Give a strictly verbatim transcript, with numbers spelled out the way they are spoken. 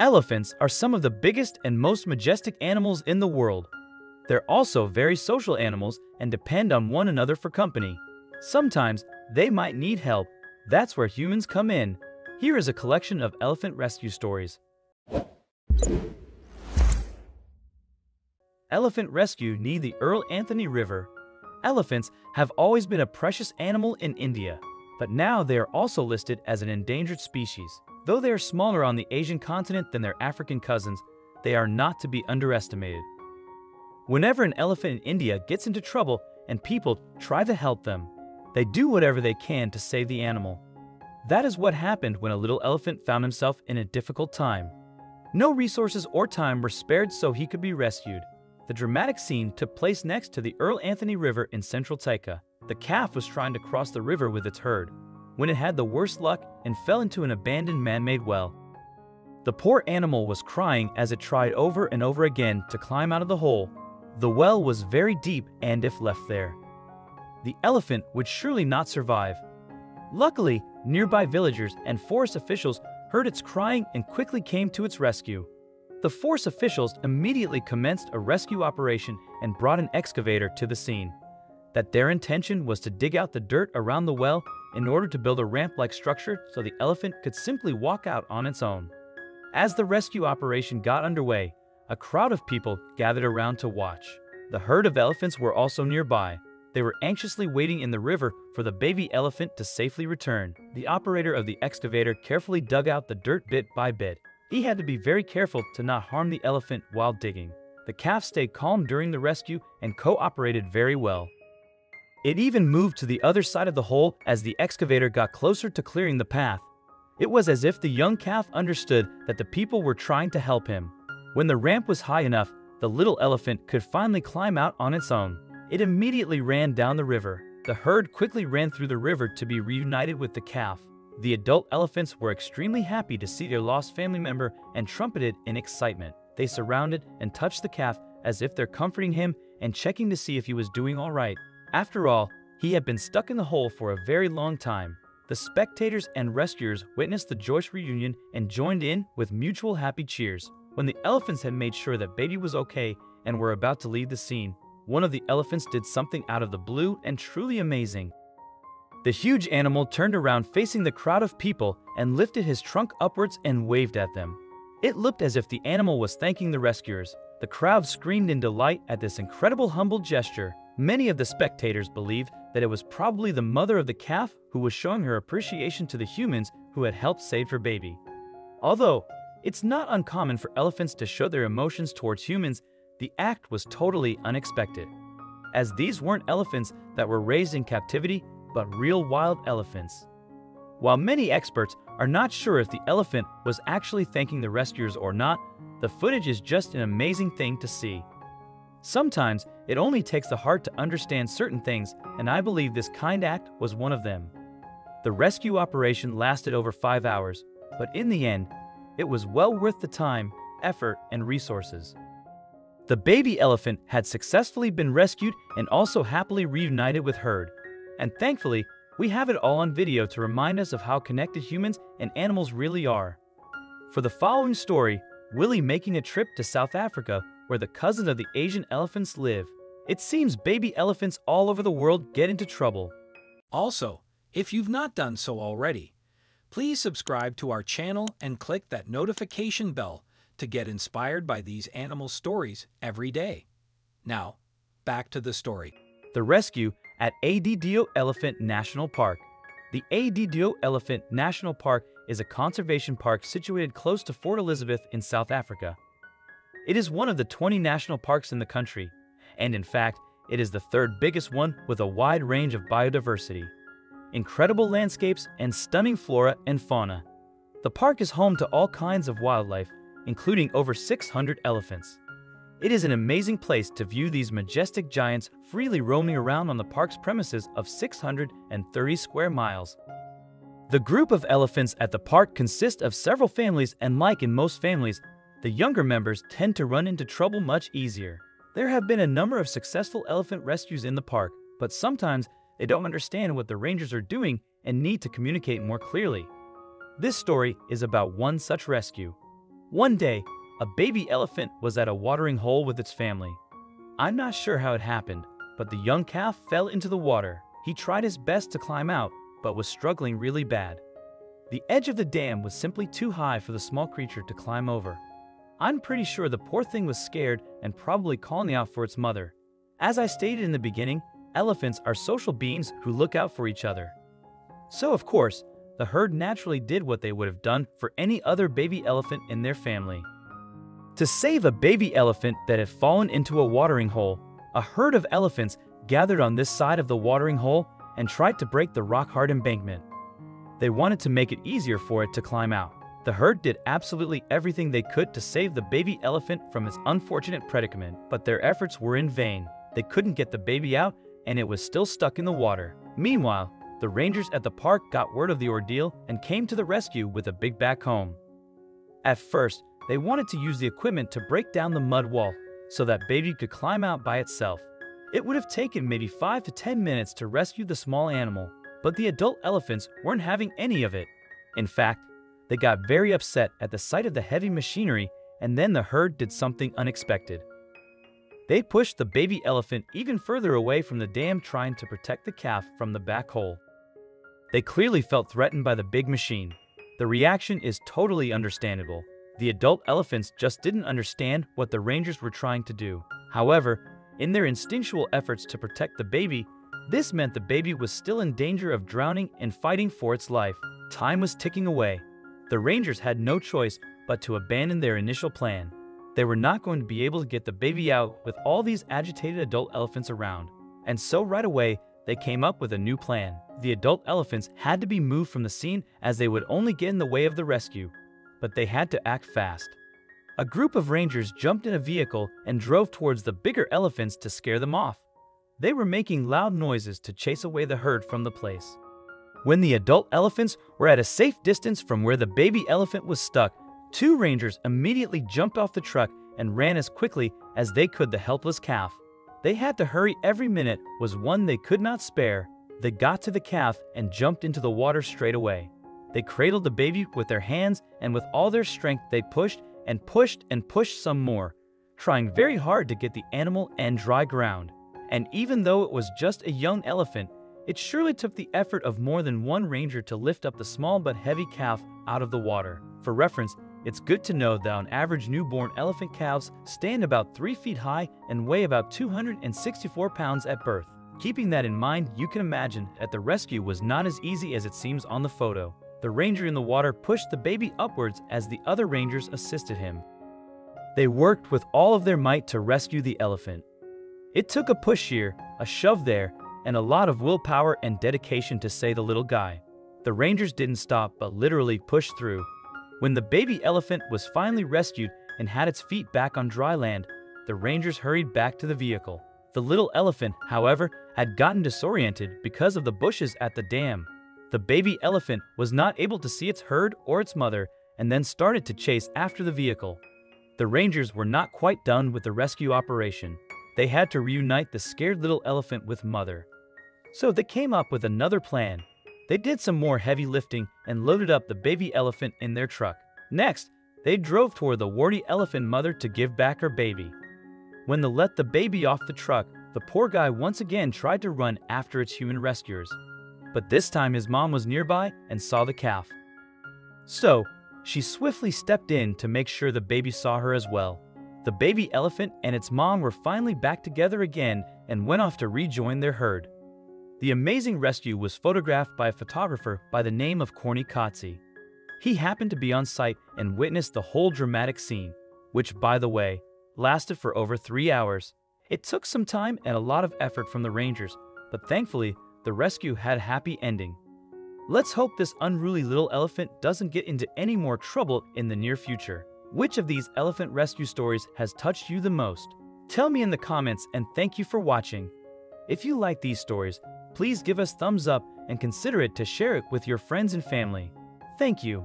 Elephants are some of the biggest and most majestic animals in the world. They're also very social animals and depend on one another for company. Sometimes they might need help. That's where humans come in. Here is a collection of elephant rescue stories. Elephant rescue near the Earl Anthony River. Elephants have always been a precious animal in India, but now they are also listed as an endangered species. Though they are smaller on the Asian continent than their African cousins, they are not to be underestimated. Whenever an elephant in India gets into trouble and people try to help them, they do whatever they can to save the animal. That is what happened when a little elephant found himself in a difficult time. No resources or time were spared so he could be rescued. The dramatic scene took place next to the Earl Anthony River in Central Teika. The calf was trying to cross the river with its herd when it had the worst luck and fell into an abandoned man-made well. The poor animal was crying as it tried over and over again to climb out of the hole. The well was very deep, and if left there, the elephant would surely not survive. Luckily, nearby villagers and forest officials heard its crying and quickly came to its rescue. The forest officials immediately commenced a rescue operation and brought an excavator to the scene. That their intention was to dig out the dirt around the well in order to build a ramp-like structure so the elephant could simply walk out on its own. As the rescue operation got underway, a crowd of people gathered around to watch. The herd of elephants were also nearby. They were anxiously waiting in the river for the baby elephant to safely return. The operator of the excavator carefully dug out the dirt bit by bit. He had to be very careful to not harm the elephant while digging. The calf stayed calm during the rescue and cooperated very well. It even moved to the other side of the hole as the excavator got closer to clearing the path. It was as if the young calf understood that the people were trying to help him. When the ramp was high enough, the little elephant could finally climb out on its own. It immediately ran down the river. The herd quickly ran through the river to be reunited with the calf. The adult elephants were extremely happy to see their lost family member and trumpeted in excitement. They surrounded and touched the calf as if they're comforting him and checking to see if he was doing all right. After all, he had been stuck in the hole for a very long time. The spectators and rescuers witnessed the joyous reunion and joined in with mutual happy cheers. When the elephants had made sure that baby was okay and were about to leave the scene, one of the elephants did something out of the blue and truly amazing. The huge animal turned around facing the crowd of people and lifted his trunk upwards and waved at them. It looked as if the animal was thanking the rescuers. The crowd screamed in delight at this incredible humble gesture. Many of the spectators believed that it was probably the mother of the calf who was showing her appreciation to the humans who had helped save her baby. Although it's not uncommon for elephants to show their emotions towards humans, the act was totally unexpected, as these weren't elephants that were raised in captivity, but real wild elephants. While many experts are not sure if the elephant was actually thanking the rescuers or not, the footage is just an amazing thing to see. Sometimes it only takes the heart to understand certain things, and I believe this kind act was one of them. The rescue operation lasted over five hours, but in the end, it was well worth the time, effort, and resources. The baby elephant had successfully been rescued and also happily reunited with herd. And thankfully, we have it all on video to remind us of how connected humans and animals really are. For the following story, Willie making a trip to South Africa, where the cousins of the Asian elephants live. It seems baby elephants all over the world get into trouble. Also, if you've not done so already, please subscribe to our channel and click that notification bell to get inspired by these animal stories every day. Now, back to the story. The rescue at ADDO Elephant National Park. The ADDO Elephant National Park is a conservation park situated close to Fort Elizabeth in South Africa. It is one of the twenty national parks in the country, and in fact, it is the third biggest one with a wide range of biodiversity, incredible landscapes, and stunning flora and fauna. The park is home to all kinds of wildlife, including over six hundred elephants. It is an amazing place to view these majestic giants freely roaming around on the park's premises of six hundred thirty square miles. The group of elephants at the park consists of several families, and like in most families, the younger members tend to run into trouble much easier. There have been a number of successful elephant rescues in the park, but sometimes they don't understand what the rangers are doing and need to communicate more clearly. This story is about one such rescue. One day, a baby elephant was at a watering hole with its family. I'm not sure how it happened, but the young calf fell into the water. He tried his best to climb out, but was struggling really bad. The edge of the dam was simply too high for the small creature to climb over. I'm pretty sure the poor thing was scared and probably calling out for its mother. As I stated in the beginning, elephants are social beings who look out for each other. So of course, the herd naturally did what they would have done for any other baby elephant in their family. To save a baby elephant that had fallen into a watering hole, a herd of elephants gathered on this side of the watering hole and tried to break the rock-hard embankment. They wanted to make it easier for it to climb out. The herd did absolutely everything they could to save the baby elephant from its unfortunate predicament, but their efforts were in vain. They couldn't get the baby out, and it was still stuck in the water. Meanwhile, the rangers at the park got word of the ordeal and came to the rescue with a big backhoe. At first, they wanted to use the equipment to break down the mud wall so that baby could climb out by itself. It would have taken maybe five to ten minutes to rescue the small animal, but the adult elephants weren't having any of it. In fact, they got very upset at the sight of the heavy machinery, and then the herd did something unexpected. They pushed the baby elephant even further away from the dam, trying to protect the calf from the back hole. They clearly felt threatened by the big machine. The reaction is totally understandable. The adult elephants just didn't understand what the rangers were trying to do. However, in their instinctual efforts to protect the baby, this meant the baby was still in danger of drowning and fighting for its life. Time was ticking away. The rangers had no choice but to abandon their initial plan. They were not going to be able to get the baby out with all these agitated adult elephants around. And so right away, they came up with a new plan. The adult elephants had to be moved from the scene as they would only get in the way of the rescue. But they had to act fast. A group of rangers jumped in a vehicle and drove towards the bigger elephants to scare them off. They were making loud noises to chase away the herd from the place. When the adult elephants were at a safe distance from where the baby elephant was stuck, two rangers immediately jumped off the truck and ran as quickly as they could the helpless calf. They had to hurry. Every minute was one they could not spare. They got to the calf and jumped into the water straight away. They cradled the baby with their hands, and with all their strength they pushed and pushed and pushed some more, trying very hard to get the animal and dry ground. And even though it was just a young elephant, it surely took the effort of more than one ranger to lift up the small but heavy calf out of the water. For reference, it's good to know that on average newborn elephant calves stand about three feet high and weigh about two hundred sixty-four pounds at birth. Keeping that in mind, you can imagine that the rescue was not as easy as it seems on the photo. The ranger in the water pushed the baby upwards as the other rangers assisted him. They worked with all of their might to rescue the elephant. It took a push here, a shove there, and a lot of willpower and dedication to save the little guy. The rangers didn't stop but literally pushed through. When the baby elephant was finally rescued and had its feet back on dry land, the rangers hurried back to the vehicle. The little elephant, however, had gotten disoriented because of the bushes at the dam. The baby elephant was not able to see its herd or its mother, and then started to chase after the vehicle. The rangers were not quite done with the rescue operation. They had to reunite the scared little elephant with mother. So they came up with another plan. They did some more heavy lifting and loaded up the baby elephant in their truck. Next, they drove toward the warty elephant mother to give back her baby. When they let the baby off the truck, the poor guy once again tried to run after its human rescuers. But this time his mom was nearby and saw the calf. So, she swiftly stepped in to make sure the baby saw her as well. The baby elephant and its mom were finally back together again and went off to rejoin their herd. The amazing rescue was photographed by a photographer by the name of Corny Kotze. He happened to be on site and witnessed the whole dramatic scene, which, by the way, lasted for over three hours. It took some time and a lot of effort from the rangers, but thankfully, the rescue had a happy ending. Let's hope this unruly little elephant doesn't get into any more trouble in the near future. Which of these elephant rescue stories has touched you the most? Tell me in the comments, and thank you for watching. If you like these stories, please give us thumbs up and consider it to share it with your friends and family. Thank you.